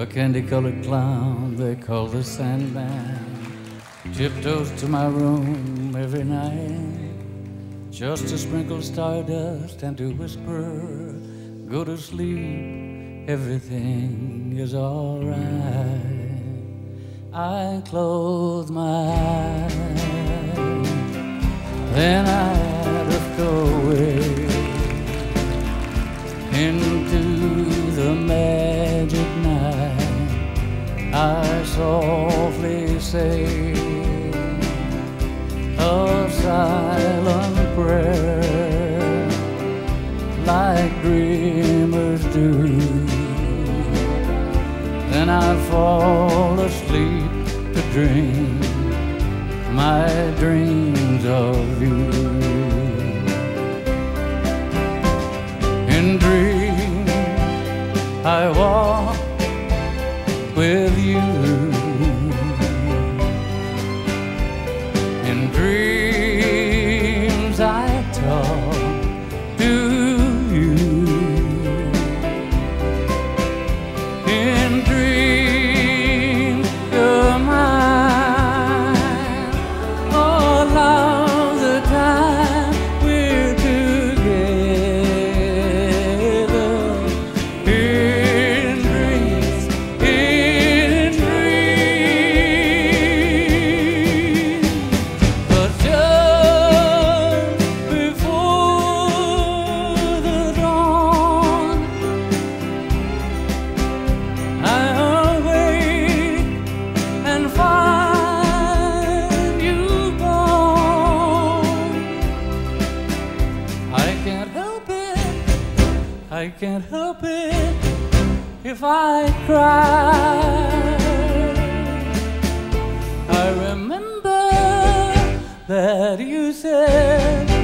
A candy-colored clown they call the Sandman tiptoes to my room every night just to sprinkle stardust and to whisper, "Go to sleep, everything is all right." I close my eyes, then I drift away into the magic night. I softly say a silent prayer like dreamers do. Then I fall asleep to dream my dreams of you. In dreams, I walk with you. In dreams, I talk to you. In dreams, you're mine. All of the time we're I can't help it if I cry. I remember that you said